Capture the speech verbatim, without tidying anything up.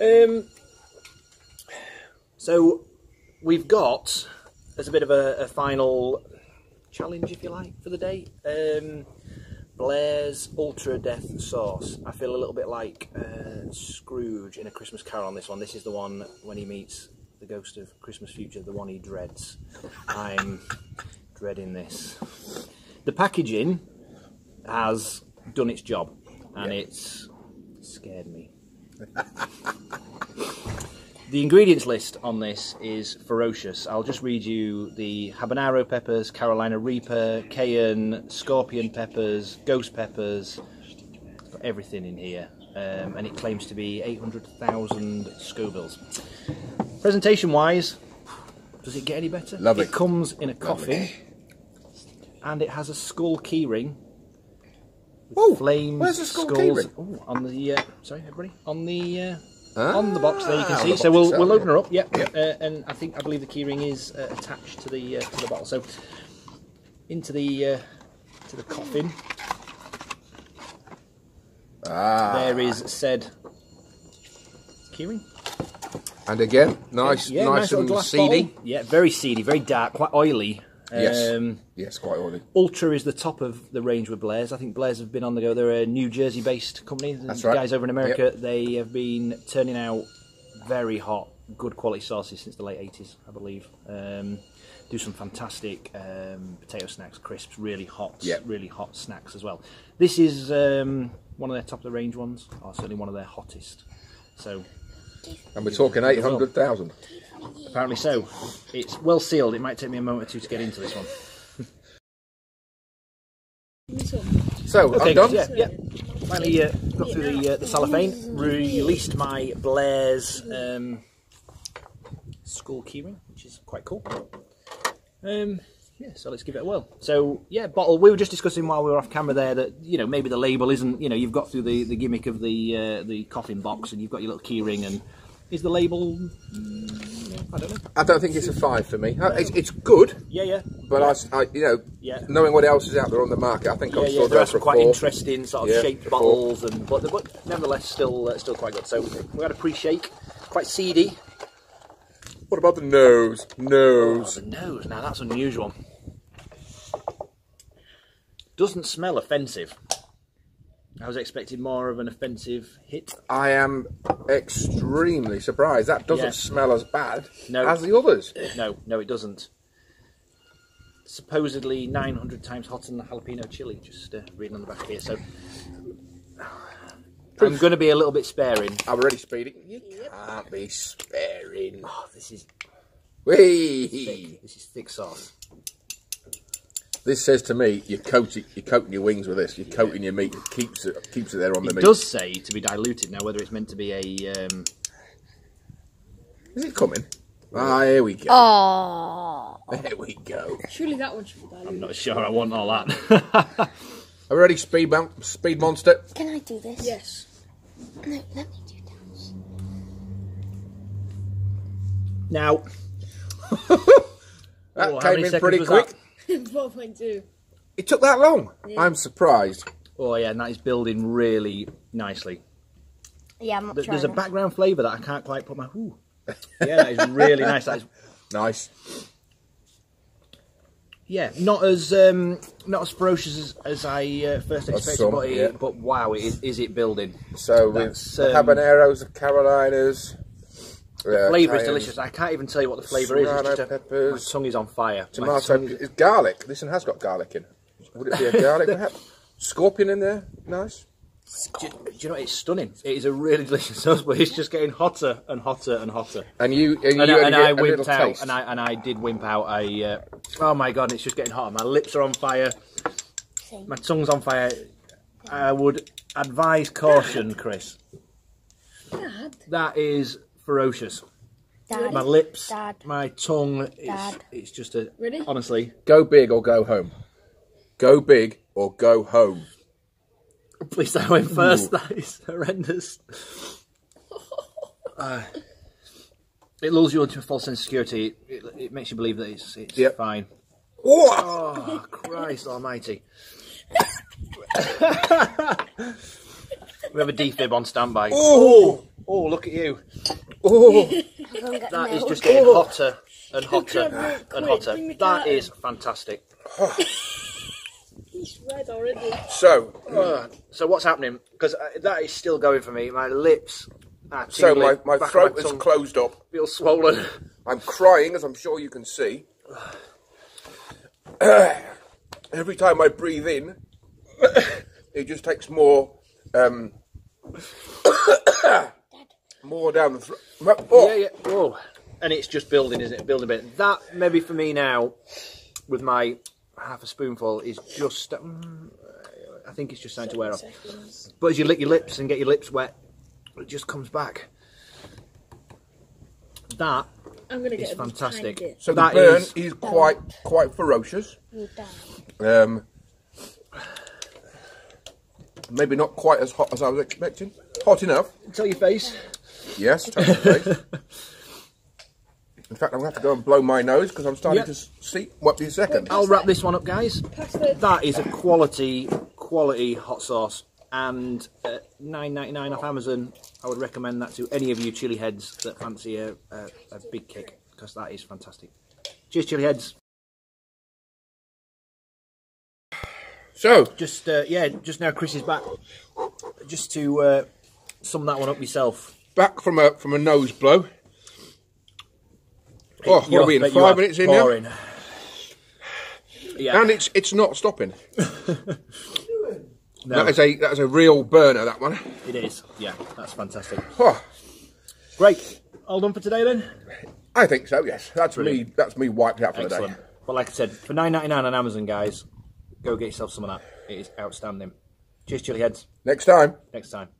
Um, so we've got, as a bit of a, a final challenge, if you like, for the day, um, Blair's Ultra Death Sauce. I feel a little bit like uh, Scrooge in A Christmas Carol on this one. This is the one when he meets the ghost of Christmas Future, the one he dreads. I'm dreading this. The packaging has done its job, and yeah, it's scared me. The ingredients list on this is ferocious. I'll just read you the habanero peppers, Carolina Reaper, cayenne, scorpion peppers, ghost peppers. It's got everything in here, um, and it claims to be eight hundred thousand Scovilles. Presentation-wise, does it get any better? Lovely. It comes in a coffin, and it has a skull key ring. Oh, flames, where's the skull key ring? Oh, on the uh, sorry, everybody, on the. Uh, Ah, on the box there you can see, so we'll, we'll open her up, yeah, yeah. Uh, and I think, I believe the keyring is uh, attached to the uh, to the bottle, so into the uh, to the coffin. Ah, there is said keyring, and again nice, yeah, nice, nice and seedy bottle. Yeah, very seedy, very dark, quite oily. Yes, um, yes, quite oily. Ultra is the top of the range with Blair's. I think Blair's have been on the go. They're a New Jersey-based company. That's right. Guys over in America, yep. They have been turning out very hot, good quality sauces since the late eighties, I believe. Um, do some fantastic um, potato snacks, crisps, really hot, yep. really hot snacks as well. This is um, one of their top of the range ones, or certainly one of their hottest. So, and we're talking eight hundred thousand. Apparently so. It's well sealed. It might take me a moment or two to get into this one. So, okay, I'm done. Yeah, yeah. Finally uh, got through the, uh, the cellophane, released my Blair's um, skull keyring, which is quite cool. Um, yeah, so let's give it a whirl. So, yeah, bottle. We were just discussing while we were off camera there that, you know, maybe the label isn't, you know, you've got through the, the gimmick of the, uh, the coffin box and you've got your little keyring and... Is the label? Mm, I don't know. I don't think it's a five for me. No. It's, it's good. Yeah, yeah. But yeah. I, I, you know, yeah. knowing what else is out there on the market, I think yeah, I'm yeah, still there for a quite four. Interesting sort of yeah, shaped bottles, and but, but nevertheless, still, uh, still quite good. So we had a pre-shake, quite seedy. What about the nose? Nose. Oh, the nose. Now that's unusual. Doesn't smell offensive. I was expecting more of an offensive hit. I am extremely surprised. That doesn't yeah. smell as bad no. as the others. No, no, it doesn't. Supposedly nine hundred times hotter than the jalapeno chili, just uh, reading on the back here. So I'm going to be a little bit sparing. I'm already speeding. You can't be sparing. Oh, this is thick. This is thick sauce. This says to me, you're coating, you're coating your wings with this. You're yeah. coating your meat. It keeps it, keeps it there on the it meat. It does say to be diluted. Now, whether it's meant to be a... Um... Is it coming? Ah, here we go. Aww. There we go. Surely that one should be diluted. I'm not sure I want all that. Are we ready, speed, mon speed monster? Can I do this? Yes. No, let me do this. Now. That oh, came in pretty quick. That? four point two. It took that long? Yeah. I'm surprised. Oh yeah, and that is building really nicely. Yeah, I'm not Th There's that. a background flavour that I can't quite put my... Ooh. Yeah, that is really nice. That is... Nice. Yeah, not as um, not as ferocious as, as I uh, first expected, some, but, it, yeah. but wow, it is, is it building. So That's, with um, habaneros, the Carolinas... The uh, flavour is delicious. I can't even tell you what the flavour is. It's just a, peppers, my tongue is on fire. Tomato, is... it's garlic. This one has got garlic in. Would it be a garlic? Perhaps? Scorpion in there, nice. Do, do you know what? It's stunning. It is a really delicious sauce, but it's just getting hotter and hotter and hotter. And you and, you and, and I wimped out, taste. and I and I did wimp out. I uh, oh my god, it's just getting hotter. My lips are on fire. My tongue's on fire. I would advise caution, Chris. Dad. That is. Ferocious. Dad, my lips, Dad, my tongue, it's, it's just a... Really? Honestly. Go big or go home. Go big or go home. Please, I went first. Ooh. That is horrendous. uh, it lulls you into a false sense of security. It, it makes you believe that it's, it's yep. fine. Oh, Christ almighty. We have a defib on standby. Oh, oh look at you. Oh, that is just getting hotter and hotter and hotter. That is fantastic. He's red already. So, uh, so what's happening? Because uh, that is still going for me. My lips are tingling. So my, my throat my is closed up. Feels swollen. I'm crying, as I'm sure you can see. Every time I breathe in, it just takes more, um, more down the throat. Oh. Yeah, yeah. Oh. And it's just building, isn't it? Building a bit. That maybe for me now, with my half a spoonful, is just. Um, I think it's just starting to wear off. Seconds. But as you lick your lips and get your lips wet, it just comes back. That. I'm gonna it's get fantastic. It. So that the burn is, is quite quite ferocious. Um, maybe not quite as hot as I was expecting. Hot enough. Tell your face. Yes, tell your face. In fact, I'm gonna have to go and blow my nose because I'm starting yep. to see. What be a second? I'll wrap this one up, guys. That is a quality quality hot sauce. And uh, nine ninety-nine off Amazon. I would recommend that to any of you chilli heads that fancy a, a, a big kick, because that is fantastic. Cheers, chilli heads. So, just uh, yeah, just now Chris is back. Just to uh, sum that one up yourself. Back from a from a nose blow. Oh, what are we in? Five minutes in now. Yeah. And it's it's not stopping. No. That is a that is a real burner, that one. It is, yeah, that's fantastic. Oh. Great, all done for today then? I think so, yes. That's Brilliant. me that's me wiped out for Excellent. the day. Well, like I said, for nine ninety-nine on Amazon, guys, go get yourself some of that. It is outstanding. Cheers, chilli heads. Next time. Next time.